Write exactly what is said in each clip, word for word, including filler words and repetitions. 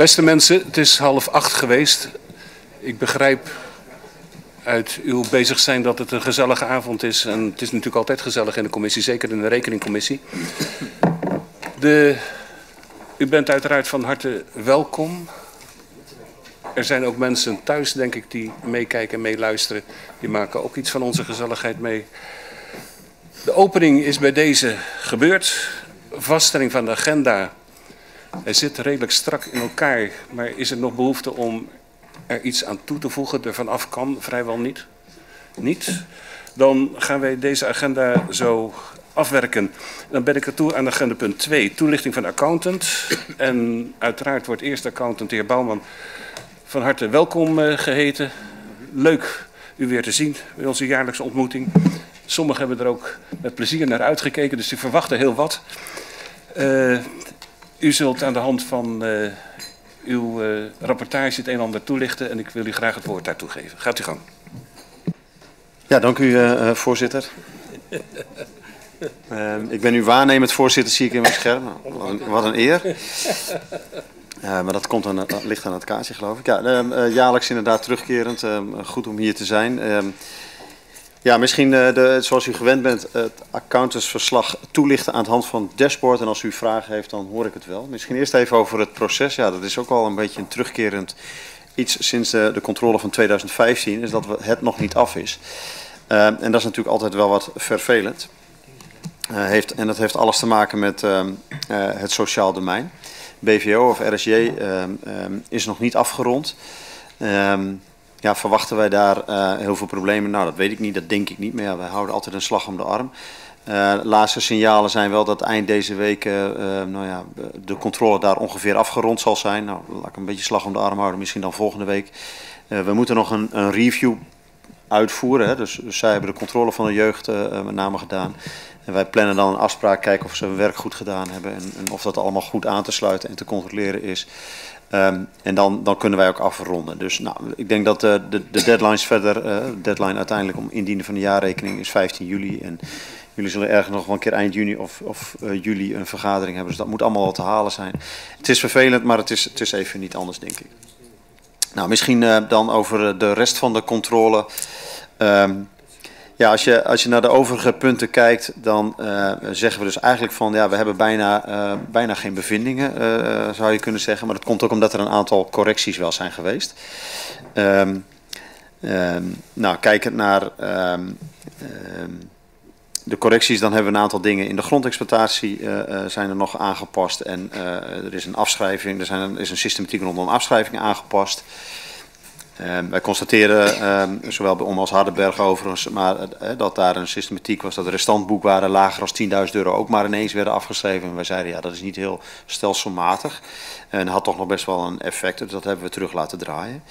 Beste mensen, het is half acht geweest. Ik begrijp uit uw bezig zijn dat het een gezellige avond is. En het is natuurlijk altijd gezellig in de commissie, zeker in de rekeningcommissie. De, u bent uiteraard van harte welkom. Er zijn ook mensen thuis, denk ik, die meekijken en meeluisteren. Die maken ook iets van onze gezelligheid mee. De opening is bij deze gebeurd. Vaststelling van de agenda. Hij zit redelijk strak in elkaar, maar is er nog behoefte om er iets aan toe te voegen? Ervan af kan vrijwel niet. Niet? Dan gaan wij deze agenda zo afwerken. Dan ben ik er toe aan agenda punt twee, toelichting van accountant. En uiteraard wordt eerst accountant de heer Bouman van harte welkom geheten. Leuk u weer te zien bij onze jaarlijkse ontmoeting. Sommigen hebben er ook met plezier naar uitgekeken, dus die verwachten heel wat. Uh, U zult aan de hand van uh, uw uh, rapportage het een en ander toelichten en ik wil u graag het woord daartoe geven. Gaat u gang. Ja, dank u uh, voorzitter. uh, ik ben uw waarnemend voorzitter, zie ik in mijn scherm. Wat een, wat een eer. Uh, maar dat, komt aan, dat ligt aan het kaartje, geloof ik. Ja, uh, uh, jaarlijks inderdaad terugkerend. Uh, goed om hier te zijn. Uh, Ja, misschien uh, de, zoals u gewend bent, het accountantsverslag toelichten aan de hand van het dashboard. En als u vragen heeft, dan hoor ik het wel. Misschien eerst even over het proces. Ja, dat is ook al een beetje een terugkerend iets sinds uh, de controle van tweeduizend vijftien, is dat het nog niet af is. Uh, en dat is natuurlijk altijd wel wat vervelend. Uh, heeft, en dat heeft alles te maken met uh, uh, het sociaal domein. B V O of R S J uh, uh, is nog niet afgerond. Uh, Ja, verwachten wij daar uh, heel veel problemen? Nou, dat weet ik niet, dat denk ik niet. Maar ja, wij houden altijd een slag om de arm. Uh, laatste signalen zijn wel dat eind deze week uh, nou ja, de controle daar ongeveer afgerond zal zijn. Nou, laat ik een beetje slag om de arm houden, misschien dan volgende week. Uh, we moeten nog een, een review uitvoeren. Hè? Dus, dus zij hebben de controle van de jeugd uh, met name gedaan. En wij plannen dan een afspraak, kijken of ze hun werk goed gedaan hebben. En, en of dat allemaal goed aan te sluiten en te controleren is. Um, en dan, dan kunnen wij ook afronden. Dus nou, ik denk dat uh, de, de deadlines verder, uh, deadline uiteindelijk om indienen van de jaarrekening is vijftien juli. En jullie zullen ergens nog wel een keer eind juni of, of uh, juli een vergadering hebben. Dus dat moet allemaal wel te halen zijn. Het is vervelend, maar het is, het is even niet anders, denk ik. Nou, misschien uh, dan over de rest van de controle. Um, Ja, als je, als je naar de overige punten kijkt, dan uh, zeggen we dus eigenlijk van ja, we hebben bijna, uh, bijna geen bevindingen, uh, zou je kunnen zeggen. Maar dat komt ook omdat er een aantal correcties wel zijn geweest. Um, um, nou, kijkend naar um, um, de correcties, dan hebben we een aantal dingen in de grondexploitatie uh, uh, zijn er nog aangepast. En uh, er is een afschrijving, er zijn een, is een systematiek rondom afschrijvingen aangepast. Uh, wij constateren, uh, zowel bij Oma als Hardenberg overigens, maar uh, dat daar een systematiek was dat de restantboekwaarden lager dan tienduizend euro ook maar ineens werden afgeschreven. En wij zeiden, ja, dat is niet heel stelselmatig. En had toch nog best wel een effect, dus dat hebben we terug laten draaien.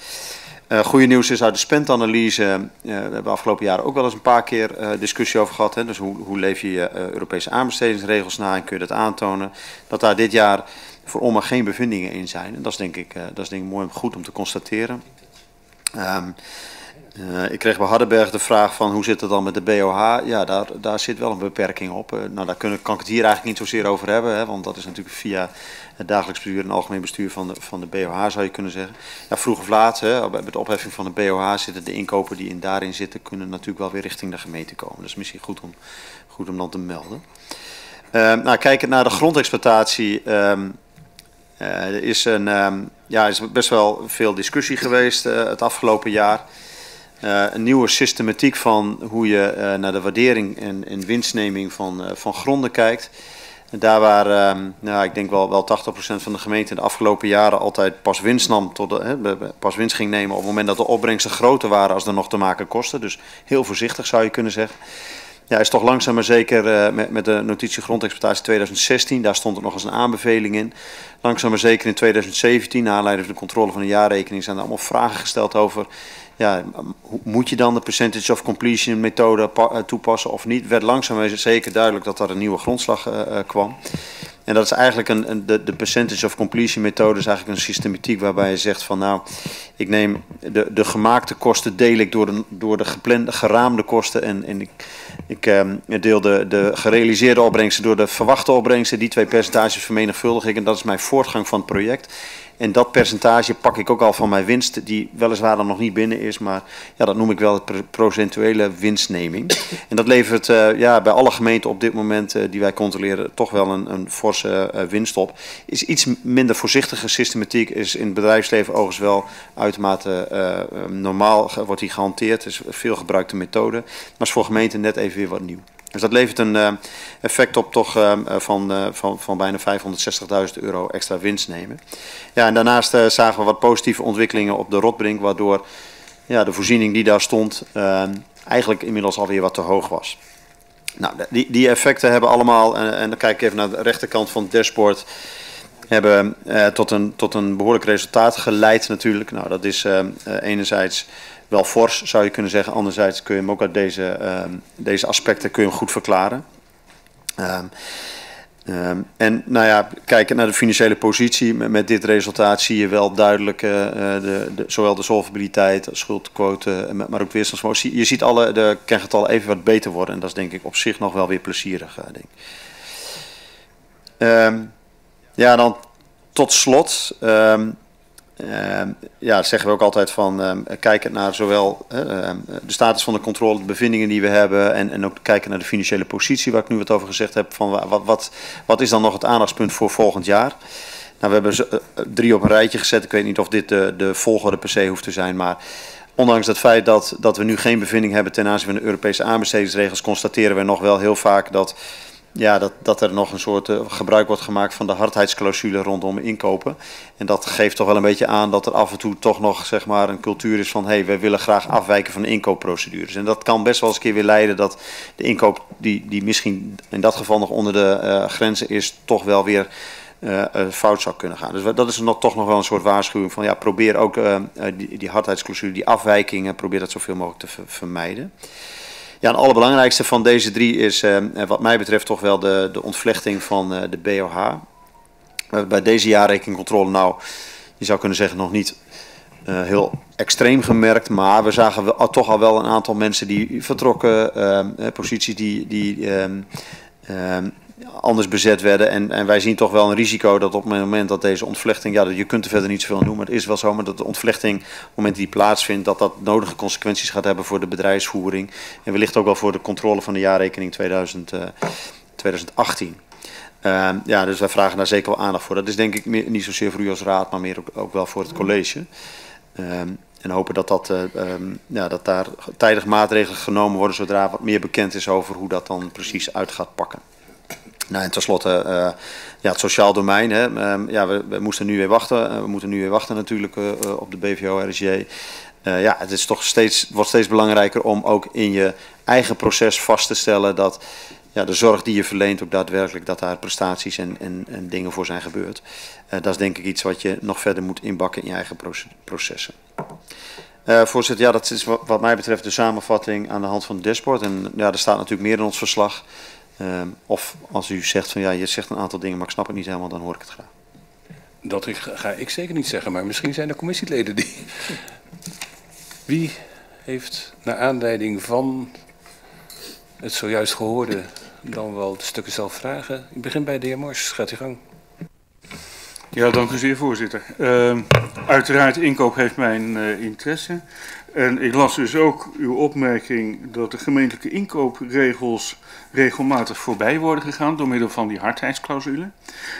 Uh, goede nieuws is uit de spendanalyse, uh, we hebben afgelopen jaren ook wel eens een paar keer uh, discussie over gehad. Hè? Dus hoe, hoe leef je je uh, Europese aanbestedingsregels na en kun je dat aantonen? Dat daar dit jaar voor Oma geen bevindingen in zijn. En dat is denk ik, uh, dat is denk ik mooi en goed om te constateren. Um, uh, ik kreeg bij Hardenberg de vraag van hoe zit het dan met de B O H? Ja, daar, daar zit wel een beperking op. Uh, nou, daar kunnen, kan ik het hier eigenlijk niet zozeer over hebben, hè, want dat is natuurlijk via het dagelijks bestuur en algemeen bestuur van de, van de B O H, zou je kunnen zeggen. Ja, vroeg of laat, hè, met de opheffing van de B O H zitten de inkopen die in daarin zitten, kunnen natuurlijk wel weer richting de gemeente komen. Dat is misschien goed om, goed om dan te melden. Uh, nou, kijkend naar de grondexploitatie. Um, Uh, er is, een, um, ja, er is best wel veel discussie geweest uh, het afgelopen jaar. Uh, een nieuwe systematiek van hoe je uh, naar de waardering en, en winstneming van, uh, van gronden kijkt. En daar waar, um, nou, ik denk wel, wel tachtig procent van de gemeente de afgelopen jaren altijd pas winst, nam tot de, hè, pas winst ging nemen op het moment dat de opbrengsten groter waren als er nog te maken kosten. Dus heel voorzichtig zou je kunnen zeggen. Ja, is toch langzaam maar zeker uh, met, met de notitie grondexploitatie tweeduizend zestien, daar stond er nog eens een aanbeveling in. Langzaam maar zeker in tweeduizend zeventien, naar aanleiding van de controle van de jaarrekening, zijn er allemaal vragen gesteld over, ja, moet je dan de percentage of completion methode toepassen of niet? Werd langzaam maar zeker duidelijk dat er een nieuwe grondslag uh, kwam. En dat is eigenlijk een, een, de, de percentage of completion methode is eigenlijk een systematiek waarbij je zegt van nou, ik neem de, de gemaakte kosten deel ik door de, door de geplande, geraamde kosten en, en ik Ik uh, deel de, de gerealiseerde opbrengsten door de verwachte opbrengsten. Die twee percentages vermenigvuldig ik en dat is mijn voortgang van het project. En dat percentage pak ik ook al van mijn winst, die weliswaar dan nog niet binnen is. Maar ja, dat noem ik wel de procentuele winstneming. En dat levert uh, ja, bij alle gemeenten op dit moment uh, die wij controleren toch wel een, een forse uh, winst op. Is iets minder voorzichtige systematiek, is in het bedrijfsleven overigens wel uitermate uh, normaal. Wordt die gehanteerd, is een veel gebruikte methode. Maar is voor gemeenten net even weer wat nieuw. Dus dat levert een uh, effect op toch uh, van, uh, van, van bijna vijfhonderdzestigduizend euro extra winst nemen. Ja, en daarnaast uh, zagen we wat positieve ontwikkelingen op de Rotbrink, waardoor ja, de voorziening die daar stond uh, eigenlijk inmiddels alweer wat te hoog was. Nou, die, die effecten hebben allemaal, en, en dan kijk ik even naar de rechterkant van het dashboard, hebben uh, tot, een, tot een behoorlijk resultaat geleid natuurlijk. Nou, dat is uh, uh, enerzijds wel fors, zou je kunnen zeggen. Anderzijds kun je hem ook uit deze, uh, deze aspecten kun je hem goed verklaren. Uh, uh, en nou ja, kijkend naar de financiële positie, met, met dit resultaat zie je wel duidelijk uh, de, de, zowel de solvabiliteit, schuldquote, maar ook weerstandsvermogen. Je ziet alle de kengetallen even wat beter worden. En dat is denk ik op zich nog wel weer plezierig. Uh, denk. Uh, ja, dan tot slot. Uh, Uh, ja, dat zeggen we ook altijd van uh, kijkend naar zowel uh, de status van de controle, de bevindingen die we hebben en, en ook kijken naar de financiële positie waar ik nu wat over gezegd heb van wat, wat, wat is dan nog het aandachtspunt voor volgend jaar. Nou, we hebben drie op een rijtje gezet. Ik weet niet of dit de, de volgorde per se hoeft te zijn, maar ondanks het feit dat, dat we nu geen bevinding hebben ten aanzien van de Europese aanbestedingsregels, constateren we nog wel heel vaak dat... Ja, dat, dat er nog een soort uh, gebruik wordt gemaakt van de hardheidsclausule rondom inkopen. En dat geeft toch wel een beetje aan dat er af en toe toch nog zeg maar, een cultuur is van... hey, wij willen graag afwijken van de inkoopprocedures. En dat kan best wel eens een keer weer leiden dat de inkoop die, die misschien in dat geval nog onder de uh, grenzen is... toch wel weer uh, fout zou kunnen gaan. Dus dat is nog, toch nog wel een soort waarschuwing van... ja, probeer ook uh, die, die hardheidsclausule, die afwijkingen, probeer dat zoveel mogelijk te ver, vermijden. Ja, en het allerbelangrijkste van deze drie is eh, wat mij betreft toch wel de, de ontvlechting van eh, de B O H. Bij deze jaarrekeningcontrole, nou, je zou kunnen zeggen nog niet eh, heel extreem gemerkt. Maar we zagen wel, toch al wel een aantal mensen die vertrokken, eh, posities die, die eh, eh, anders bezet werden. En, en wij zien toch wel een risico dat op het moment dat deze ontvlechting, ja, je kunt er verder niet zoveel aan doen. Maar het is wel zo, maar dat de ontvlechting op het moment die plaatsvindt, dat dat nodige consequenties gaat hebben voor de bedrijfsvoering. En wellicht ook wel voor de controle van de jaarrekening tweeduizend, uh, tweeduizend achttien. Uh, ja, dus wij vragen daar zeker wel aandacht voor. Dat is denk ik meer, niet zozeer voor u als raad, maar meer ook, ook wel voor het college. Uh, En hopen dat, dat, uh, um, ja, dat daar tijdig maatregelen genomen worden zodra wat meer bekend is over hoe dat dan precies uit gaat pakken. Nou, en tenslotte uh, ja, het sociaal domein. Hè. Uh, ja, we, we moesten nu weer wachten. Uh, we moeten nu weer wachten natuurlijk uh, op de B V O, R S J. Uh, ja, het is toch steeds, wordt steeds belangrijker om ook in je eigen proces vast te stellen dat ja, de zorg die je verleent ook daadwerkelijk dat daar prestaties en, en, en dingen voor zijn gebeurd. Uh, dat is denk ik iets wat je nog verder moet inbakken in je eigen processen. Uh, voorzitter, ja, dat is wat, wat mij betreft de samenvatting aan de hand van het dashboard. En ja, er staat natuurlijk meer in ons verslag. Um, of als u zegt van ja, je zegt een aantal dingen, maar ik snap het niet helemaal, dan hoor ik het graag. Dat ik, ga ik zeker niet zeggen, maar misschien zijn er commissieleden die... Wie heeft naar aanleiding van het zojuist gehoorde dan wel de stukken zelf vragen? Ik begin bij de heer Mors, gaat u gang. Ja, dank u zeer, voorzitter. Uh, uiteraard, inkoop heeft mijn uh, interesse. En ik las dus ook uw opmerking dat de gemeentelijke inkoopregels regelmatig voorbij worden gegaan door middel van die hardheidsclausule.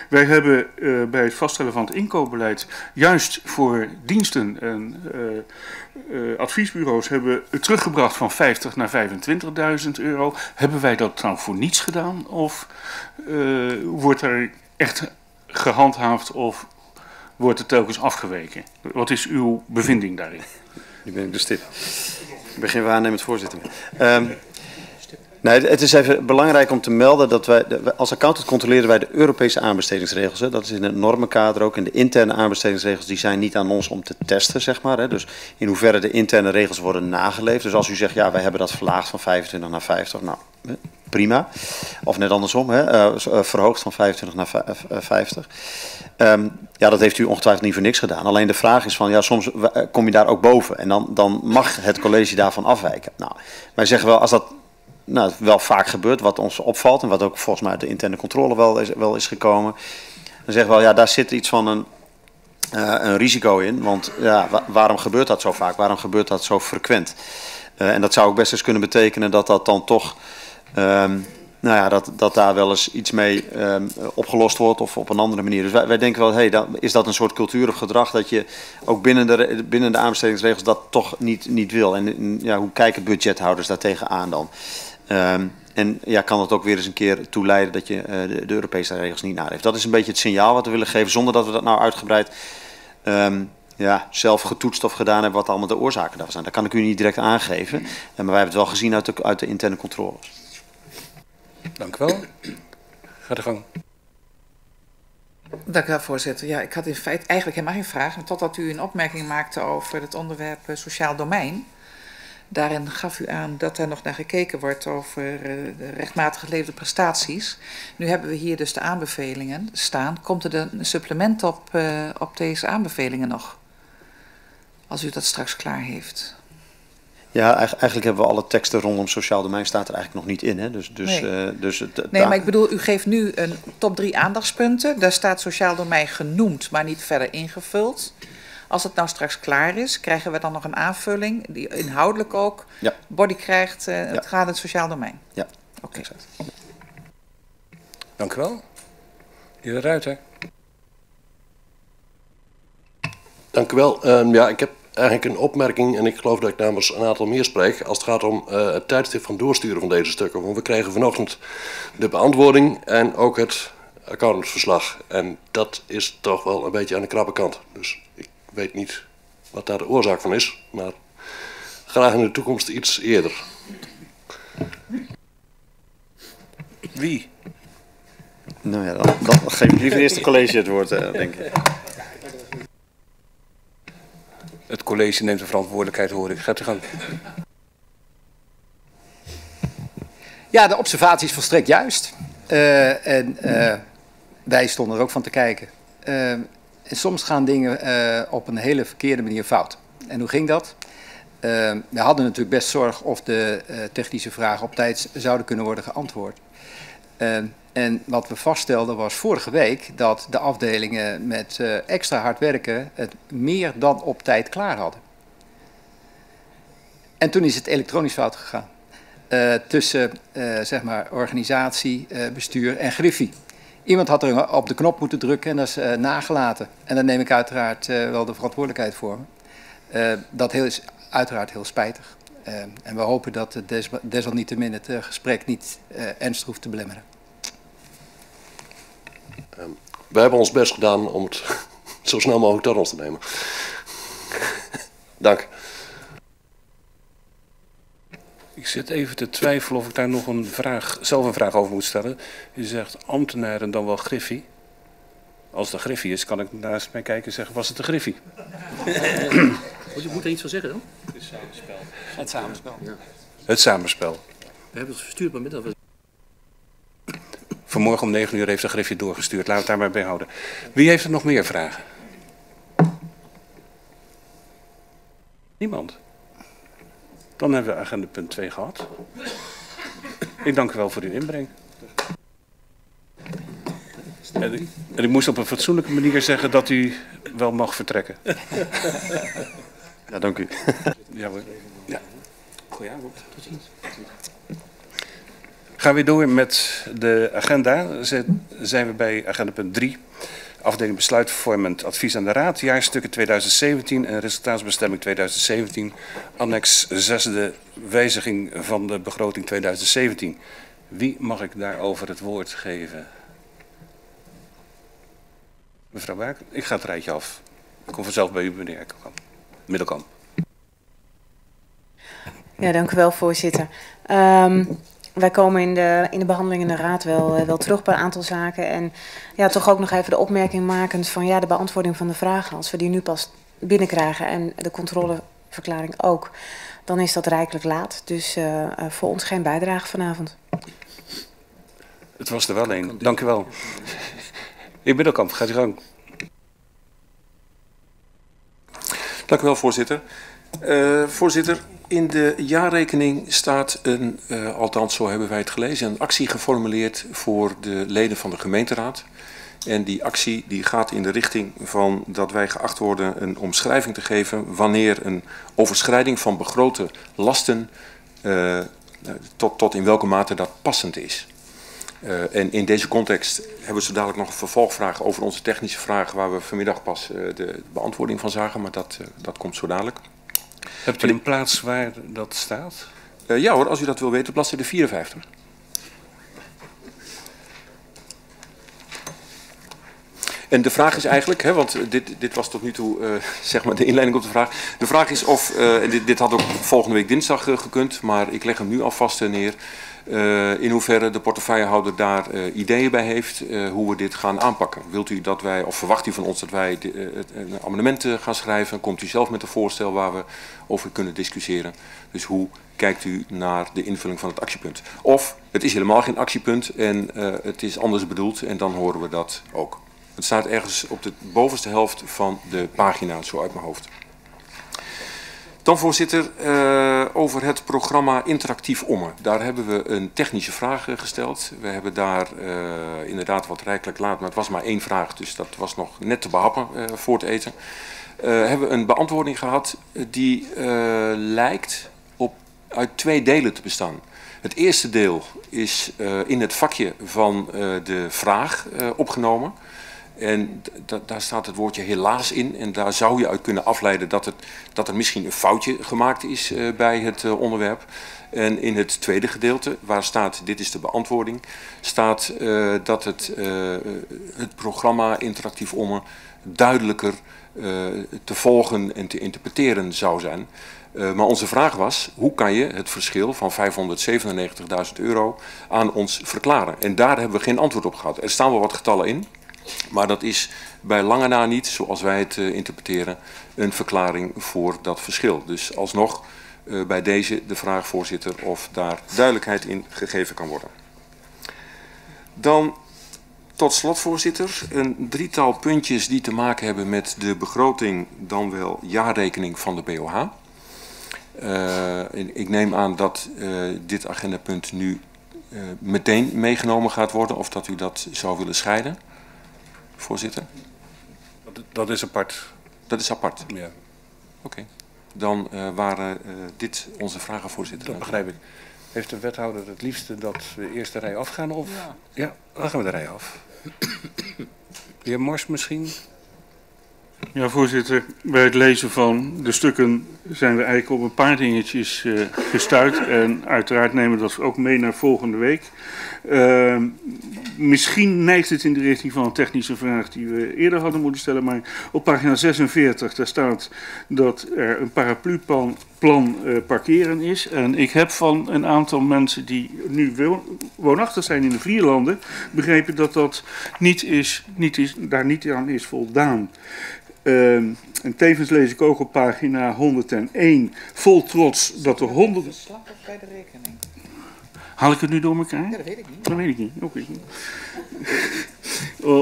Wij hebben uh, bij het vaststellen van het inkoopbeleid juist voor diensten en uh, uh, adviesbureaus hebben het teruggebracht van vijftig naar vijfentwintigduizend euro. Hebben wij dat nou voor niets gedaan of uh, wordt er echt gehandhaafd of wordt het telkens afgeweken? Wat is uw bevinding daarin? Nu ben ik de stip. Ik begin weer aannemend voorzitter. Um, nee, het is even belangrijk om te melden dat wij, als accountant controleren wij de Europese aanbestedingsregels. Hè. Dat is in het normenkader ook. En de interne aanbestedingsregels die zijn niet aan ons om te testen, zeg maar. Hè. Dus in hoeverre de interne regels worden nageleefd. Dus als u zegt, ja, wij hebben dat verlaagd van vijfentwintig naar vijftig, nou, prima. Of net andersom, hè, uh, verhoogd van vijfentwintig naar vijftig. Um, ja, dat heeft u ongetwijfeld niet voor niks gedaan. Alleen de vraag is van, ja, soms kom je daar ook boven. En dan, dan mag het college daarvan afwijken. Nou, wij zeggen wel, als dat nou, wel vaak gebeurt, wat ons opvalt en wat ook volgens mij uit de interne controle wel is, wel is gekomen. Dan zeggen we wel, ja, daar zit iets van een, uh, een risico in, want ja, wa waarom gebeurt dat zo vaak? Waarom gebeurt dat zo frequent? Uh, en dat zou ook best eens kunnen betekenen dat dat dan toch, um, nou ja, dat, dat daar wel eens iets mee um, opgelost wordt of op een andere manier. Dus wij, wij denken wel, hey, dat, is dat een soort cultuur of gedrag dat je ook binnen de, binnen de aanbestedingsregels dat toch niet, niet wil? En ja, hoe kijken budgethouders daartegen aan dan? Um, en ja, kan dat ook weer eens een keer toeleiden dat je uh, de, de Europese regels niet naleeft. Dat is een beetje het signaal wat we willen geven, zonder dat we dat nou uitgebreid um, ja, zelf getoetst of gedaan hebben wat allemaal de oorzaken daarvan zijn. Dat kan ik u niet direct aangeven, uh, maar wij hebben het wel gezien uit de, uit de interne controles. Dank u wel. Ga de gang. Dank u wel, voorzitter. Ja, ik had in feite eigenlijk helemaal geen vraag, totdat u een opmerking maakte over het onderwerp sociaal domein. Daarin gaf u aan dat er nog naar gekeken wordt over de rechtmatig geleverde prestaties. Nu hebben we hier dus de aanbevelingen staan. Komt er een supplement op, uh, op deze aanbevelingen nog? Als u dat straks klaar heeft. Ja, eigenlijk hebben we alle teksten rondom sociaal domein staat er eigenlijk nog niet in. Hè? Dus, dus, nee, uh, dus het, nee maar ik bedoel, u geeft nu een top drie aandachtspunten. Daar staat sociaal domein genoemd, maar niet verder ingevuld. Als het nou straks klaar is, krijgen we dan nog een aanvulling die inhoudelijk ook ja. body krijgt. Uh, het ja. gaat het sociaal domein. Ja, oké. Okay. Dank u wel. Heer de Ruiter. Dank u wel. Um, ja, ik heb eigenlijk een opmerking en ik geloof dat ik namens een aantal meer spreek als het gaat om uh, het tijdstip van doorsturen van deze stukken. Want we kregen vanochtend de beantwoording en ook het accountantsverslag. En dat is toch wel een beetje aan de krappe kant. Dus ik Ik weet niet wat daar de oorzaak van is, maar graag in de toekomst iets eerder. Wie? Nou ja, dan, dan geef ik liever eerst het college het woord, eh, denk ik. Het college neemt de verantwoordelijkheid, hoor ik. Gaat u gaan. Ja, de observatie is volstrekt juist. Uh, en uh, wij stonden er ook van te kijken. Uh, En soms gaan dingen uh, op een hele verkeerde manier fout. En hoe ging dat? Uh, we hadden natuurlijk best zorg of de uh, technische vragen op tijd zouden kunnen worden geantwoord. Uh, en wat we vaststelden was vorige week dat de afdelingen met uh, extra hard werken het meer dan op tijd klaar hadden. En toen is het elektronisch fout gegaan. Uh, tussen uh, zeg maar organisatie, uh, bestuur en Griffie. Iemand had er op de knop moeten drukken en dat is uh, nagelaten. En daar neem ik uiteraard uh, wel de verantwoordelijkheid voor. Uh, dat heel, is uiteraard heel spijtig. Uh, en we hopen dat uh, des, desalniettemin het uh, gesprek niet uh, ernstig hoeft te belemmeren. Um, wij hebben ons best gedaan om het zo snel mogelijk tot ons te nemen. Dank. Ik zit even te twijfelen of ik daar nog een vraag, zelf een vraag over moet stellen. U zegt ambtenaren dan wel Griffie. Als de Griffie is, kan ik naast mij kijken en zeggen, was het de Griffie? Je moet er iets van zeggen dan? Het samenspel. Het samenspel. Ja. Het samenspel. We hebben het verstuurd maar middag. Vanmorgen om negen uur heeft de Griffie doorgestuurd. Laten we het daar maar bij houden. Wie heeft er nog meer vragen? Niemand. Dan hebben we agenda punt twee gehad. Ik dank u wel voor uw inbreng. En ik, en ik moest op een fatsoenlijke manier zeggen dat u wel mag vertrekken. Ja, dank u. Ja hoor. Ja. Goedenavond. Tot ziens. Gaan we door met de agenda. Zijn we bij agenda punt drie. Afdeling besluitvormend advies aan de Raad, jaarstukken tweeduizend zeventien en resultaatsbestemming tweeduizend zeventien, annex zesde wijziging van de begroting tweeduizend zeventien. Wie mag ik daarover het woord geven? Mevrouw Baak, ik ga het rijtje af. Ik kom vanzelf bij u, meneer Middelkamp. Ja, dank u wel, voorzitter. Um... Wij komen in de, in de behandeling in de Raad wel, wel terug bij een aantal zaken. En ja, toch ook nog even de opmerking makend van ja, de beantwoording van de vragen. Als we die nu pas binnenkrijgen en de controleverklaring ook, dan is dat rijkelijk laat. Dus uh, voor ons geen bijdrage vanavond. Het was er wel een. Dank u wel. Heer Middelkamp, gaat u gang. Dank u wel, voorzitter. Uh, voorzitter, In de jaarrekening staat een, uh, althans zo hebben wij het gelezen, een actie geformuleerd voor de leden van de gemeenteraad. En die actie die gaat in de richting van dat wij geacht worden een omschrijving te geven wanneer een overschrijding van begrote lasten, uh, tot, tot in welke mate dat passend is. Uh, en in deze context hebben we zo dadelijk nog een vervolgvraag over onze technische vraag waar we vanmiddag pas uh, de beantwoording van zagen, maar dat, uh, dat komt zo dadelijk. Hebt u een plaats waar dat staat? Uh, ja hoor, als u dat wil weten, bladzijde vierenvijftig. En de vraag is eigenlijk, hè, want dit, dit was tot nu toe uh, zeg maar de inleiding op de vraag. De vraag is of, uh, en dit, dit had ook volgende week dinsdag uh, gekund, maar ik leg hem nu alvast neer. Uh, in hoeverre de portefeuillehouder daar uh, ideeën bij heeft uh, hoe we dit gaan aanpakken. Wilt u dat wij, of verwacht u van ons dat wij de, uh, een amendement uh, gaan schrijven? Komt u zelf met een voorstel waar we over kunnen discussiëren? Dus hoe kijkt u naar de invulling van het actiepunt? Of het is helemaal geen actiepunt en uh, het is anders bedoeld en dan horen we dat ook. Het staat ergens op de bovenste helft van de pagina, zo uit mijn hoofd. Dan voorzitter, uh, over het programma Interactief Ommen. Daar hebben we een technische vraag uh, gesteld. We hebben daar uh, inderdaad wat rijkelijk laat, maar het was maar één vraag. Dus dat was nog net te behappen uh, voor het eten. Uh, hebben we een beantwoording gehad die uh, lijkt op, uit twee delen te bestaan. Het eerste deel is uh, in het vakje van uh, de vraag uh, opgenomen. En daar staat het woordje helaas in. En daar zou je uit kunnen afleiden dat, het, dat er misschien een foutje gemaakt is uh, bij het uh, onderwerp. En in het tweede gedeelte, waar staat dit is de beantwoording, staat uh, dat het, uh, het programma Interactief Ommen duidelijker uh, te volgen en te interpreteren zou zijn. Uh, maar onze vraag was, hoe kan je het verschil van vijfhonderdzevenennegentigduizend euro aan ons verklaren? En daar hebben we geen antwoord op gehad. Er staan wel wat getallen in. Maar dat is bij lange na niet, zoals wij het uh, interpreteren, een verklaring voor dat verschil. Dus alsnog uh, bij deze de vraag, voorzitter, of daar duidelijkheid in gegeven kan worden. Dan tot slot, voorzitter, een drietal puntjes die te maken hebben met de begroting, dan wel jaarrekening van de B O H. Uh, ik neem aan dat uh, dit agendapunt nu uh, meteen meegenomen gaat worden, of dat u dat zou willen scheiden. Voorzitter? Dat is apart. Dat is apart? Ja. Oké. Okay. Dan uh, waren uh, dit onze vragen, voorzitter. Dat begrijp ik. Heeft de wethouder het liefste dat we eerst de rij afgaan? Of... Ja. Ja, dan gaan we de rij af. De heer Mors misschien? Ja, voorzitter. Bij het lezen van de stukken zijn we eigenlijk op een paar dingetjes uh, gestuurd. En uiteraard nemen we dat ook mee naar volgende week. Uh, misschien neigt het in de richting van een technische vraag die we eerder hadden moeten stellen. Maar op pagina zesenveertig, daar staat dat er een paraplu-plan plan, uh, parkeren is. En ik heb van een aantal mensen die nu woonachtig zijn in de Vierlanden begrepen dat dat niet is, niet is, daar niet aan is voldaan. Uh, en tevens lees ik ook op pagina honderdéén vol trots dat er honderd... Is het de bij de rekening? Haal ik het nu door elkaar? Ja, dat weet ik niet. Dat weet ik niet. Okay.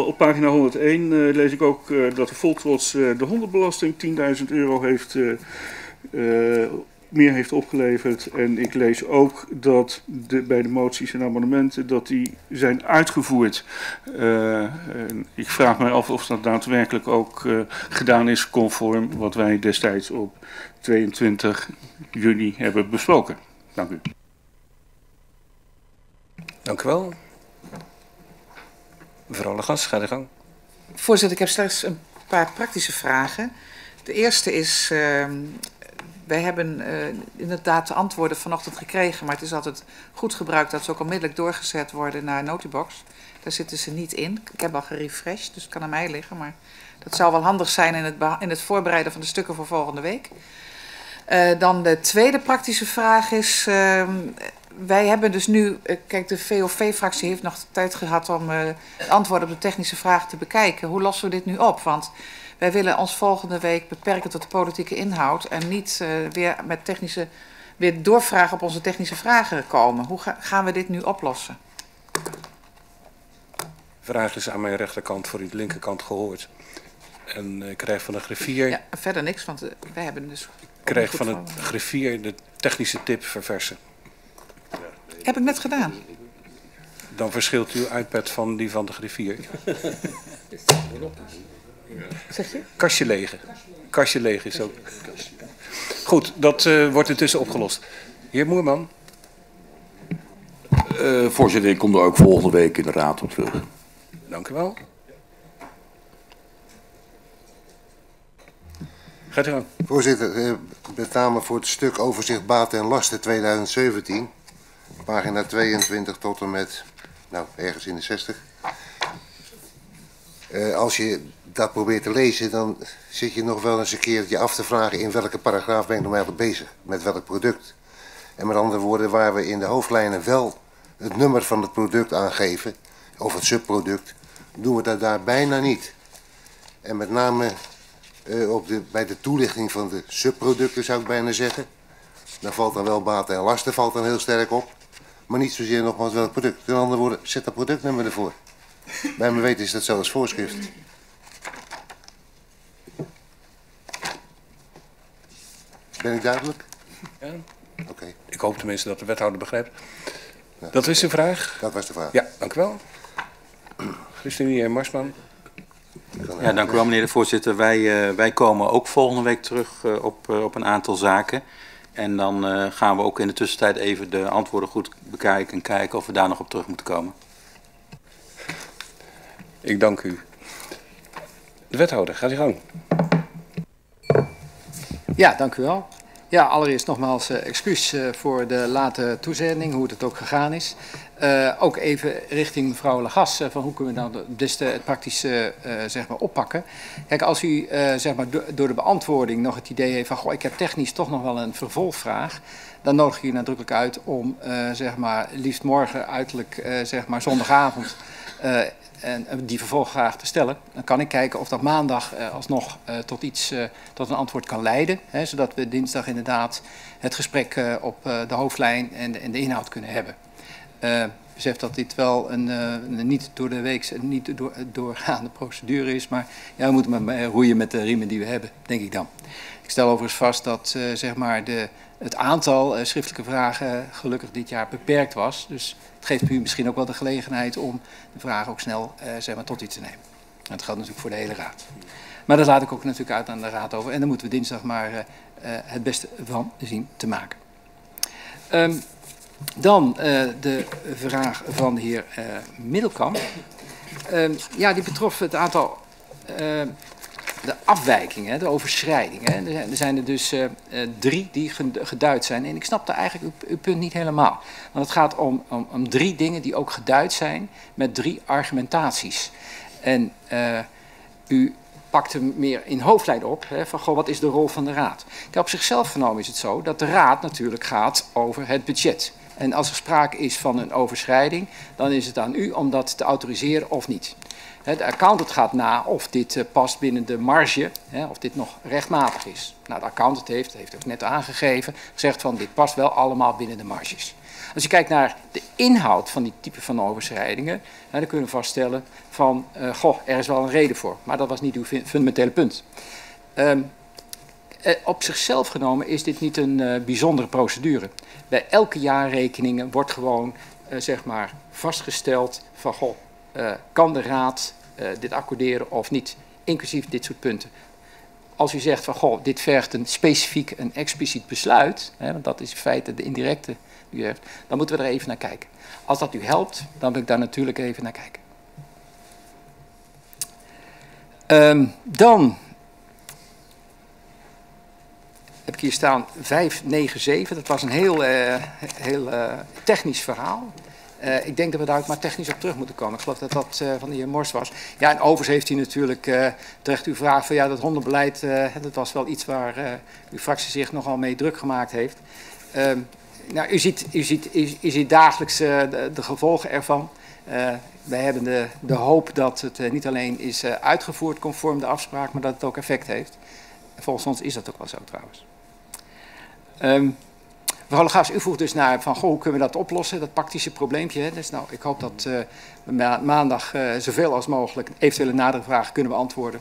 Op pagina honderdéén uh, lees ik ook uh, dat de vol trots uh, de hondenbelasting tienduizend euro heeft, uh, uh, meer heeft opgeleverd. En ik lees ook dat de, bij de moties en amendementen dat die zijn uitgevoerd. Uh, en ik vraag me af of dat daadwerkelijk ook uh, gedaan is conform wat wij destijds op tweeëntwintig juni hebben besproken. Dank u. Dank u wel. Mevrouw Legans, ga de gang. Voorzitter, ik heb slechts een paar praktische vragen. De eerste is, uh, wij hebben uh, inderdaad de antwoorden vanochtend gekregen, maar het is altijd goed gebruikt dat ze ook onmiddellijk doorgezet worden naar Notibox. Daar zitten ze niet in. Ik heb al gerefreshed, dus het kan aan mij liggen, maar dat zou wel handig zijn in het, in het voorbereiden van de stukken voor volgende week. Uh, dan de tweede praktische vraag is... Uh, Wij hebben dus nu, kijk, de V O V-fractie heeft nog tijd gehad om uh, antwoorden op de technische vragen te bekijken. Hoe lossen we dit nu op? Want wij willen ons volgende week beperken tot de politieke inhoud en niet uh, weer met technische, weer doorvragen op onze technische vragen komen. Hoe ga, gaan we dit nu oplossen? De vraag is aan mijn rechterkant voor u de linkerkant gehoord. En ik krijg van de griffier... Ja, verder niks, want wij hebben dus... kreeg van het griffier de technische tip verversen. Heb ik net gedaan. Dan verschilt uw iPad van die van de griffier. Zeg je? Kastje leeg. Kastje leeg is ook. Goed, dat uh, wordt intussen opgelost. Heer Moerman. Uh, voorzitter, ik kom er ook volgende week in de raad op terug. Dank u wel. Gaat u aan. Voorzitter, uh, met name voor het stuk overzicht baten en lasten tweeduizend zeventien. Pagina tweeëntwintig tot en met, nou, ergens in de zestig. Uh, als je dat probeert te lezen, dan zit je nog wel eens een keer je af te vragen in welke paragraaf ben ik nog eigenlijk bezig, met welk product. En met andere woorden, waar we in de hoofdlijnen wel het nummer van het product aangeven, of het subproduct, doen we dat daar bijna niet. En met name uh, op de, bij de toelichting van de subproducten zou ik bijna zeggen, dan valt dan wel baten en lasten valt dan heel sterk op, maar niet zozeer nogmaals welk product. Met andere woorden, zet dat productnummer ervoor. Bij mijn weten is dat zelfs voorschrift. Ben ik duidelijk? Ja. Oké. Okay. Ik hoop tenminste dat de wethouder begrijpt. Nou, dat is de vraag. Dat was de vraag. Ja, dank u wel. Christine en Marsman. Ja, dank u wel, meneer de voorzitter. Wij, uh, wij komen ook volgende week terug uh, op, uh, op een aantal zaken. En dan uh, gaan we ook in de tussentijd even de antwoorden goed bekijken en kijken of we daar nog op terug moeten komen. Ik dank u. De wethouder, gaat u gang. Ja, dank u wel. Ja, allereerst nogmaals uh, excuus uh, voor de late toezending, hoe het ook gegaan is. Uh, ook even richting mevrouw Legans, uh, van hoe kunnen we nou dus de, het praktische uh, zeg maar oppakken. Kijk, als u uh, zeg maar do, door de beantwoording nog het idee heeft van goh, ik heb technisch toch nog wel een vervolgvraag, dan nodig ik u nadrukkelijk uit om uh, zeg maar liefst morgen uiterlijk uh, zeg maar zondagavond uh, en die vervolgvraag te stellen. Dan kan ik kijken of dat maandag uh, alsnog uh, tot iets, uh, tot een antwoord kan leiden. Hè, zodat we dinsdag inderdaad het gesprek uh, op uh, de hoofdlijn en de, en de inhoud kunnen hebben. Uh, besef dat dit wel een, uh, een niet door de week niet door, doorgaande procedure is. Maar ja, we moeten maar roeien met de riemen die we hebben, denk ik dan. Ik stel overigens vast dat uh, zeg maar de, het aantal uh, schriftelijke vragen gelukkig dit jaar beperkt was. Dus het geeft u misschien ook wel de gelegenheid om de vragen ook snel uh, zeg maar, tot u te nemen. En dat geldt natuurlijk voor de hele raad. Maar dat laat ik ook natuurlijk uit aan de raad over. En daar moeten we dinsdag maar uh, uh, het beste van zien te maken. Um, Dan uh, de vraag van de heer uh, Middelkamp. Uh, ja, die betrof het aantal uh, de afwijkingen, de overschrijdingen. Er zijn er dus uh, drie die geduid zijn. En ik snap daar eigenlijk uw, uw punt niet helemaal. Want het gaat om, om, om drie dingen die ook geduid zijn met drie argumentaties. En uh, u pakt hem meer in hoofdlijn op, hè, van goh, wat is de rol van de raad? Kijk, op zichzelf genomen is het zo dat de raad natuurlijk gaat over het budget. En als er sprake is van een overschrijding, dan is het aan u om dat te autoriseren of niet. De accountant gaat na of dit past binnen de marge, of dit nog rechtmatig is. Nou, de accountant heeft, dat heeft ook net aangegeven, gezegd van dit past wel allemaal binnen de marges. Als je kijkt naar de inhoud van die type van overschrijdingen, dan kunnen we vaststellen van, goh, er is wel een reden voor. Maar dat was niet uw fundamentele punt. Um, Op zichzelf genomen is dit niet een uh, bijzondere procedure. Bij elke jaarrekeningen wordt gewoon uh, zeg maar vastgesteld van goh, uh, kan de raad uh, dit accorderen of niet, inclusief dit soort punten. Als u zegt van goh, dit vergt een specifiek en expliciet besluit, hè, want dat is in feite de indirecte die u heeft, dan moeten we er even naar kijken. Als dat u helpt, dan wil ik daar natuurlijk even naar kijken. Um, dan... heb ik hier staan vijf negen zeven. Dat was een heel, uh, heel uh, technisch verhaal. Uh, ik denk dat we daar ook maar technisch op terug moeten komen. Ik geloof dat dat uh, van de heer Mors was. Ja, en overigens heeft hij natuurlijk uh, terecht uw vraag van ja, dat hondenbeleid, uh, dat was wel iets waar uh, uw fractie zich nogal mee druk gemaakt heeft. Uh, nou, u ziet, u ziet, u, u ziet dagelijks uh, de, de gevolgen ervan. Uh, wij hebben de, de hoop dat het uh, niet alleen is uh, uitgevoerd conform de afspraak, maar dat het ook effect heeft. Volgens ons is dat ook wel zo trouwens. Um, mevrouw Legans, u vroeg dus naar van, goh, hoe kunnen we dat oplossen, dat praktische probleempje. Hè? Dus nou, ik hoop dat we uh, ma maandag uh, zoveel als mogelijk eventuele nadere vragen kunnen beantwoorden.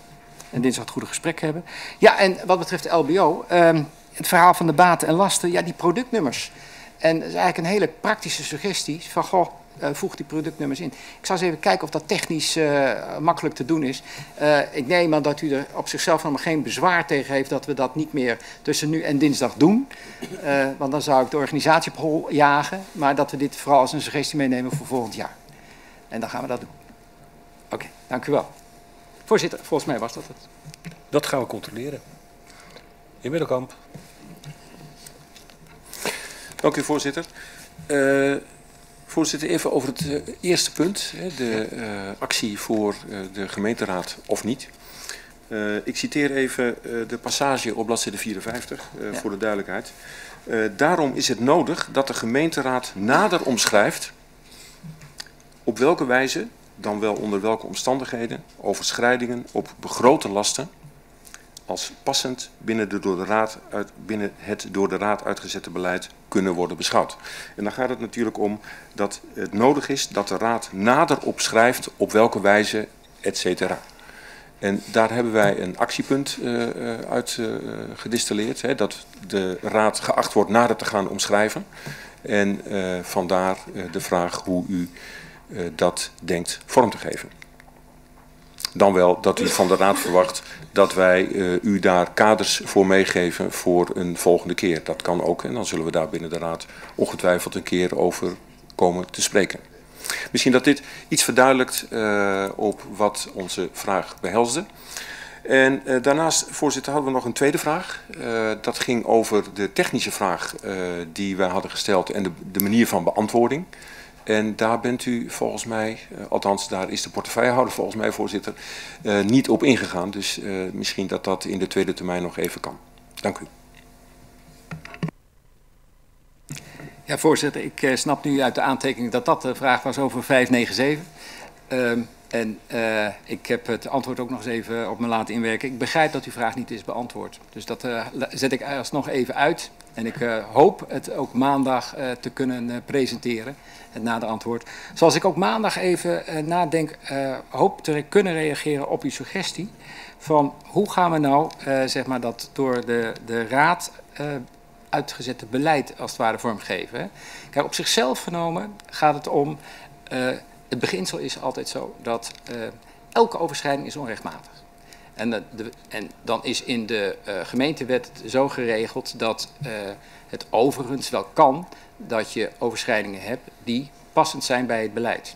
En dinsdag het goede gesprek hebben. Ja, en wat betreft de L B O, um, het verhaal van de baten en lasten, ja, die productnummers. En dat is eigenlijk een hele praktische suggestie van, goh, uh, voeg die productnummers in. Ik zal eens even kijken of dat technisch uh, makkelijk te doen is. Uh, ik neem aan dat u er op zichzelf nog geen bezwaar tegen heeft dat we dat niet meer tussen nu en dinsdag doen. Uh, want dan zou ik de organisatie op hol jagen. Maar dat we dit vooral als een suggestie meenemen voor volgend jaar. En dan gaan we dat doen. Oké, okay, dank u wel. Voorzitter, volgens mij was dat het. Dat gaan we controleren. In Middelkamp. Dank u, voorzitter. Uh, voorzitter, even over het uh, eerste punt. Hè, de uh, actie voor uh, de gemeenteraad of niet. Uh, ik citeer even uh, de passage op bladzijde vierenvijftig uh, ja. voor de duidelijkheid. Uh, daarom is het nodig dat de gemeenteraad nader omschrijft op welke wijze, dan wel onder welke omstandigheden, overschrijdingen op begrote lasten als passend binnen, de door de raad uit, binnen het door de raad uitgezette beleid kunnen worden beschouwd. En dan gaat het natuurlijk om dat het nodig is dat de raad nader opschrijft op welke wijze, et cetera. En daar hebben wij een actiepunt uh, uit uh, gedistilleerd, hè, dat de raad geacht wordt nader te gaan omschrijven. En uh, vandaar uh, de vraag hoe u uh, dat denkt vorm te geven. Dan wel dat u van de raad verwacht dat wij uh, u daar kaders voor meegeven voor een volgende keer. Dat kan ook en dan zullen we daar binnen de raad ongetwijfeld een keer over komen te spreken. Misschien dat dit iets verduidelijkt uh, op wat onze vraag behelsde. En uh, daarnaast, voorzitter, hadden we nog een tweede vraag. Uh, dat ging over de technische vraag uh, die wij hadden gesteld en de, de manier van beantwoording. En daar bent u volgens mij, althans daar is de portefeuillehouder volgens mij, voorzitter, uh, niet op ingegaan. Dus uh, misschien dat dat in de tweede termijn nog even kan. Dank u. Ja, voorzitter, ik uh, snap nu uit de aantekening dat dat de vraag was over vijf negen zeven. Uh, en uh, ik heb het antwoord ook nog eens even op me laten inwerken. Ik begrijp dat uw vraag niet is beantwoord. Dus dat uh, zet ik alsnog even uit. En ik uh, hoop het ook maandag uh, te kunnen uh, presenteren. Het nader antwoord. Zoals ik ook maandag even uh, nadenk, uh, hoop te kunnen reageren op uw suggestie van hoe gaan we nou, uh, zeg maar, dat door de, de raad uh, uitgezette beleid als het ware vormgeven. Hè? Kijk, op zichzelf genomen gaat het om, uh, het beginsel is altijd zo dat uh, elke overschrijding is onrechtmatig. En, de, de, en dan is in de uh, gemeentewet zo geregeld dat uh, het overigens wel kan dat je overschrijdingen hebt die passend zijn bij het beleid.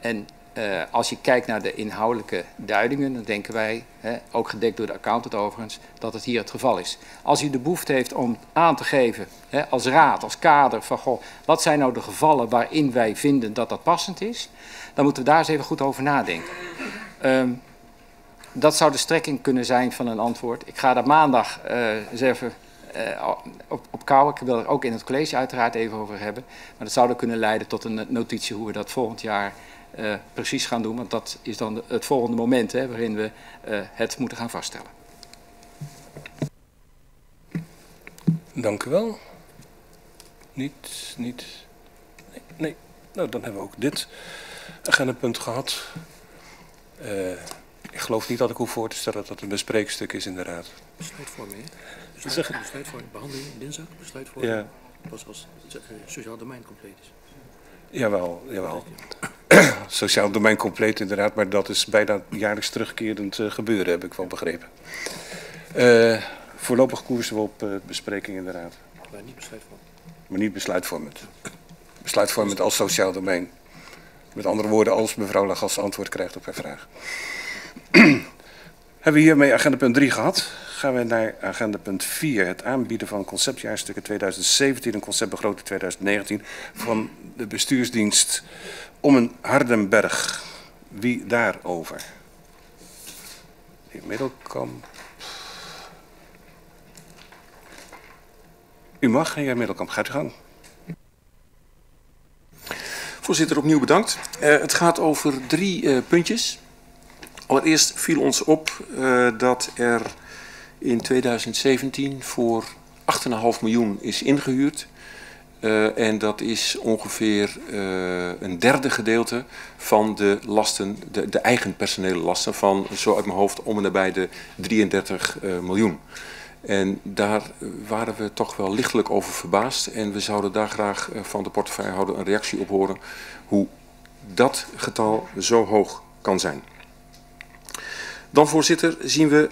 En uh, als je kijkt naar de inhoudelijke duidingen, dan denken wij, hè, ook gedekt door de accountant overigens, dat het hier het geval is. Als u de behoefte heeft om aan te geven, hè, als raad, als kader, van goh, wat zijn nou de gevallen waarin wij vinden dat dat passend is, dan moeten we daar eens even goed over nadenken. Um, dat zou de strekking kunnen zijn van een antwoord. Ik ga dat maandag uh, eens even... Uh, op, op kou. Ik wil er ook in het college uiteraard even over hebben. Maar dat zou er kunnen leiden tot een notitie hoe we dat volgend jaar uh, precies gaan doen. Want dat is dan de, het volgende moment, hè, waarin we uh, het moeten gaan vaststellen. Dank u wel. Niet, niet. Nee, nee. Nou, dan hebben we ook dit agendapunt gehad. Uh, ik geloof niet dat ik hoef voor te stellen dat het een bespreekstuk is in de raad. Besluit voor me. Besluit voor behandeling dinsdag, besluit voor ja. Pas als het sociaal domein compleet is. Jawel, jawel. Sociaal domein compleet inderdaad, maar dat is bijna jaarlijks terugkerend uh, gebeuren, heb ik wel begrepen. Uh, voorlopig koersen we op uh, bespreking inderdaad. Maar niet besluitvormend. Maar niet besluitvormend. Besluitvormend als sociaal domein. Met andere woorden, als mevrouw Lagas antwoord krijgt op haar vraag. Hebben we hiermee agenda punt drie gehad. Gaan we naar agenda punt vier. Het aanbieden van conceptjaarstukken twintig zeventien en conceptbegroting twintig negentien van de bestuursdienst Ommen Hardenberg. Wie daarover? In Middelkamp. U mag, heer Middelkamp. Gaat u gang. Voorzitter, opnieuw bedankt. Uh, het gaat over drie uh, puntjes. Allereerst viel ons op uh, dat er in twintig zeventien voor acht komma vijf miljoen is ingehuurd. Uh, en dat is ongeveer uh, een derde gedeelte van de lasten, de, de eigen personele lasten van, zo uit mijn hoofd, om en nabij de drieëndertig uh, miljoen. En daar waren we toch wel lichtelijk over verbaasd. En we zouden daar graag van de portefeuillehouder een reactie op horen hoe dat getal zo hoog kan zijn. Dan, voorzitter, zien we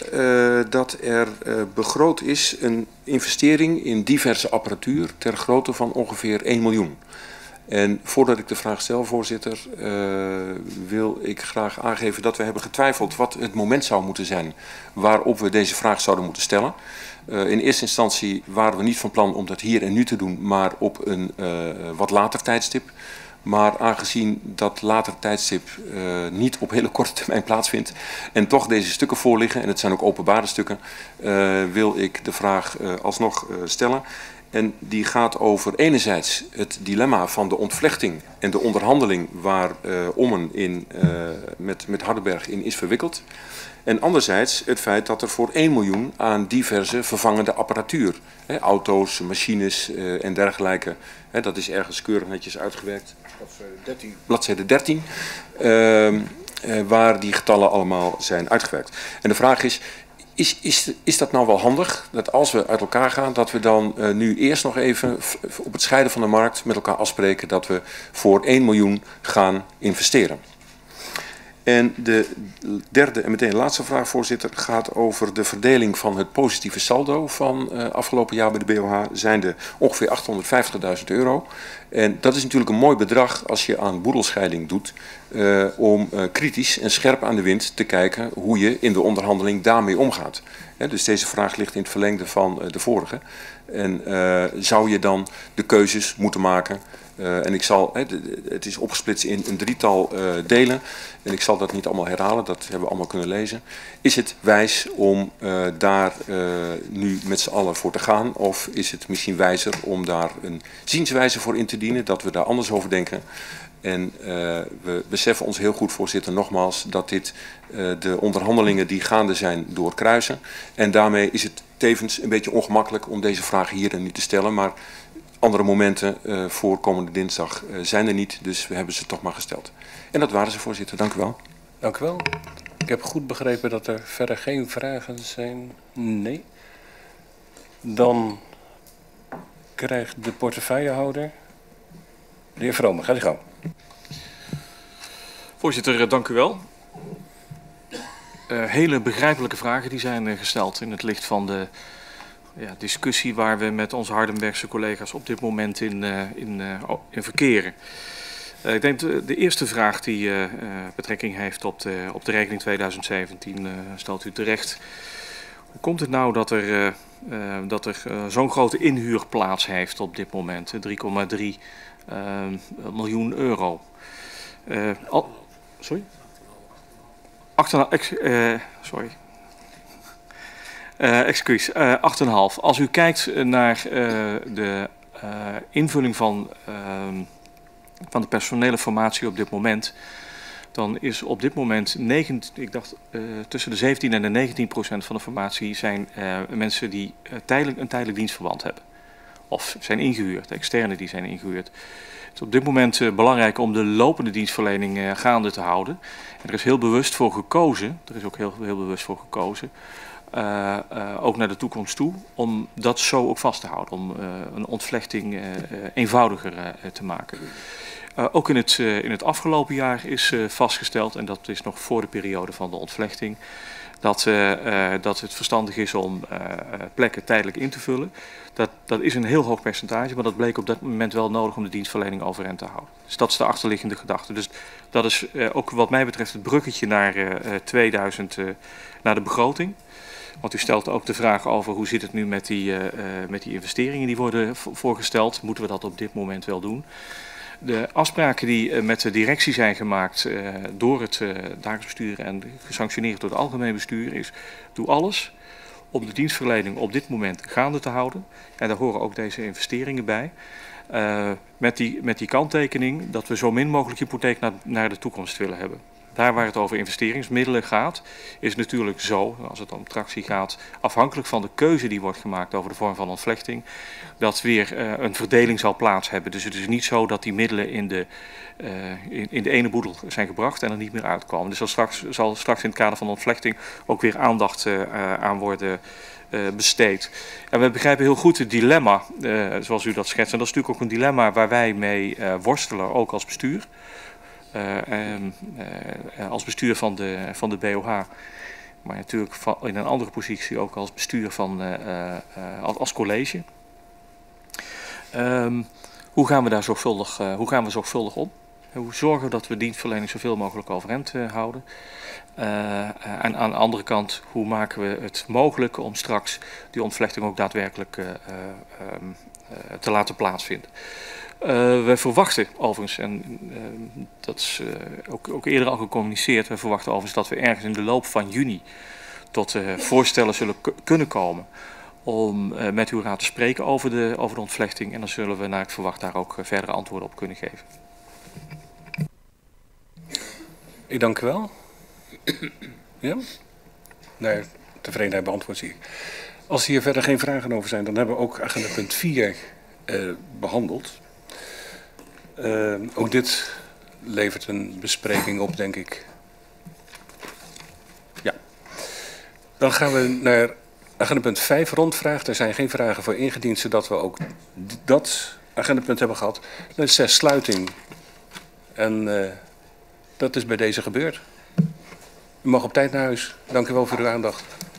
uh, dat er uh, begroot is een investering in diverse apparatuur ter grootte van ongeveer één miljoen. En voordat ik de vraag stel, voorzitter, uh, wil ik graag aangeven dat we hebben getwijfeld wat het moment zou moeten zijn waarop we deze vraag zouden moeten stellen. Uh, in eerste instantie waren we niet van plan om dat hier en nu te doen, maar op een uh, wat later tijdstip. Maar aangezien dat later tijdstip uh, niet op hele korte termijn plaatsvindt en toch deze stukken voorliggen, en het zijn ook openbare stukken, uh, wil ik de vraag uh, alsnog uh, stellen. En die gaat over enerzijds het dilemma van de ontvlechting en de onderhandeling waar uh, Ommen in, uh, met, met Hardenberg in is verwikkeld. En anderzijds het feit dat er voor één miljoen aan diverse vervangende apparatuur, hè, auto's, machines uh, en dergelijke, hè, dat is ergens keurig netjes uitgewerkt. Bladzijde dertien. Bladzijde dertien. Uh, waar die getallen allemaal zijn uitgewerkt. En de vraag is... Is, is, is dat nou wel handig, dat als we uit elkaar gaan, dat we dan uh, nu eerst nog even op het scheiden van de markt met elkaar afspreken dat we voor één miljoen gaan investeren? En de derde en meteen laatste vraag, voorzitter, gaat over de verdeling van het positieve saldo van uh, afgelopen jaar bij de B O H. Zijn er ongeveer achthonderdvijftigduizend euro. En dat is natuurlijk een mooi bedrag als je aan boedelscheiding doet. Uh, om uh, kritisch en scherp aan de wind te kijken hoe je in de onderhandeling daarmee omgaat. He, dus deze vraag ligt in het verlengde van uh, de vorige. En uh, zou je dan de keuzes moeten maken... Uh, en ik zal, he, het is opgesplitst in een drietal uh, delen en ik zal dat niet allemaal herhalen, dat hebben we allemaal kunnen lezen. Is het wijs om uh, daar uh, nu met z'n allen voor te gaan, of is het misschien wijzer om daar een zienswijze voor in te dienen, dat we daar anders over denken? En uh, we beseffen ons heel goed, voorzitter, nogmaals, dat dit uh, de onderhandelingen die gaande zijn doorkruisen. En daarmee is het tevens een beetje ongemakkelijk om deze vragen hier en nu te stellen, maar... Andere momenten uh, voor komende dinsdag uh, zijn er niet, dus we hebben ze toch maar gesteld. En dat waren ze, voorzitter. Dank u wel. Dank u wel. Ik heb goed begrepen dat er verder geen vragen zijn. Nee. Dan krijgt de portefeuillehouder, de heer Vromen. Gaat u gang. Voorzitter, dank u wel. Uh, hele begrijpelijke vragen die zijn gesteld in het licht van de... Ja, discussie waar we met onze Hardenbergse collega's op dit moment in, uh, in, uh, in verkeren. Uh, ik denk de, de eerste vraag die uh, betrekking heeft op de, op de rekening tweeduizend zeventien, uh, stelt u terecht. Hoe komt het nou dat er, uh, uh, dat er uh, zo'n grote inhuur plaats heeft op dit moment? drie komma drie miljoen euro. Uh, al, sorry? acht komma vijf. Uh, sorry. Uh, excuus, uh, acht komma vijf. Als u kijkt naar uh, de uh, invulling van, uh, van de personele formatie op dit moment, dan is op dit moment negentien, ik dacht, uh, tussen de zeventien en de negentien procent van de formatie zijn uh, mensen die uh, tijdelijk, een tijdelijk dienstverband hebben. Of zijn ingehuurd, externen die zijn ingehuurd. Het is op dit moment uh, belangrijk om de lopende dienstverlening uh, gaande te houden. En er is heel bewust voor gekozen, er is ook heel, heel bewust voor gekozen... Uh, uh, ook naar de toekomst toe, om dat zo ook vast te houden, om uh, een ontvlechting uh, uh, eenvoudiger uh, te maken. Uh, ook in het, uh, in het afgelopen jaar is uh, vastgesteld, en dat is nog voor de periode van de ontvlechting, dat, uh, uh, dat het verstandig is om uh, plekken tijdelijk in te vullen. Dat, dat is een heel hoog percentage, maar dat bleek op dat moment wel nodig om de dienstverlening overeind te houden. Dus dat is de achterliggende gedachte. Dus dat is uh, ook wat mij betreft het bruggetje naar, uh, tweeduizend, uh, naar de begroting. Want u stelt ook de vraag over hoe zit het nu met die, uh, met die investeringen die worden voorgesteld. Moeten we dat op dit moment wel doen? De afspraken die uh, met de directie zijn gemaakt uh, door het uh, dagelijks bestuur en gesanctioneerd door het algemeen bestuur is... Doe alles om de dienstverlening op dit moment gaande te houden. En daar horen ook deze investeringen bij. Uh, met, die, met die kanttekening dat we zo min mogelijk hypotheek naar, naar de toekomst willen hebben. Daar waar het over investeringsmiddelen gaat, is natuurlijk zo, als het om tractie gaat, afhankelijk van de keuze die wordt gemaakt over de vorm van ontvlechting, dat weer uh, een verdeling zal plaats hebben. Dus het is niet zo dat die middelen in de, uh, in, in de ene boedel zijn gebracht en er niet meer uitkomen. Dus er straks, zal straks in het kader van ontvlechting ook weer aandacht uh, aan worden uh, besteedt. En we begrijpen heel goed het dilemma, uh, zoals u dat schetst. En dat is natuurlijk ook een dilemma waar wij mee uh, worstelen, ook als bestuur. Uh, um, uh, als bestuur van de, van de B O H. Maar natuurlijk van, in een andere positie ook als bestuur van, uh, uh, als college. Um, hoe gaan we daar zorgvuldig, uh, hoe gaan we zorgvuldig om? Hoe zorgen we dat we dienstverlening zoveel mogelijk overeind uh, houden? Uh, en aan de andere kant, hoe maken we het mogelijk om straks die ontvlechting ook daadwerkelijk uh, uh, uh, te laten plaatsvinden? Uh, we verwachten overigens, en uh, dat is uh, ook, ook eerder al gecommuniceerd, we verwachten overigens dat we ergens in de loop van juni tot uh, voorstellen zullen kunnen komen om uh, met uw raad te spreken over de, over de ontvlechting. En dan zullen we, naar ik verwacht, daar ook verdere antwoorden op kunnen geven. Ik dank u wel. Ja? Nee, tevredenheid beantwoord zie ik. Als hier verder geen vragen over zijn, dan hebben we ook agenda punt vier uh, behandeld. Uh, ook dit levert een bespreking op, denk ik. Ja. Dan gaan we naar agenda punt vijf, rondvraag. Er zijn geen vragen voor ingediend, zodat we ook dat agendapunt hebben gehad. Dan is zes, sluiting. En uh, dat is bij deze gebeurd. U mag op tijd naar huis. Dank u wel voor uw aandacht.